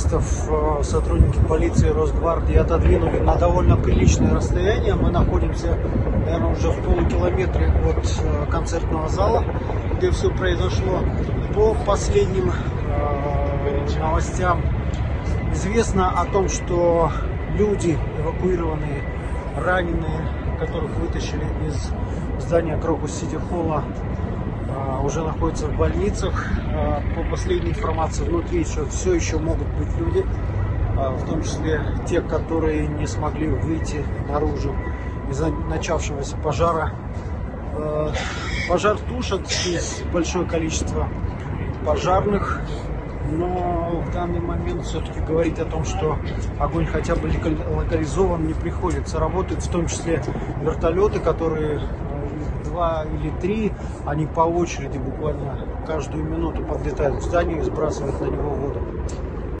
журналистов сотрудники полиции, Росгвардии отодвинули на довольно приличное расстояние. Мы находимся, наверное, уже в полукилометре от концертного зала, где все произошло. По последним новостям известно о том, что люди, эвакуированные, раненые, которых вытащили из здания Крокус Сити Холла, уже находятся в больницах. По последней информации, внутри все еще могут быть люди, в том числе те, которые не смогли выйти наружу из-за начавшегося пожара. Пожар тушат, здесь большое количество пожарных, но в данный момент все-таки говорить о том, что огонь хотя бы локализован, не приходится. Работают в том числе вертолеты, которые два или три, они по очереди буквально каждую минуту подлетают к зданию и сбрасывают на него воду.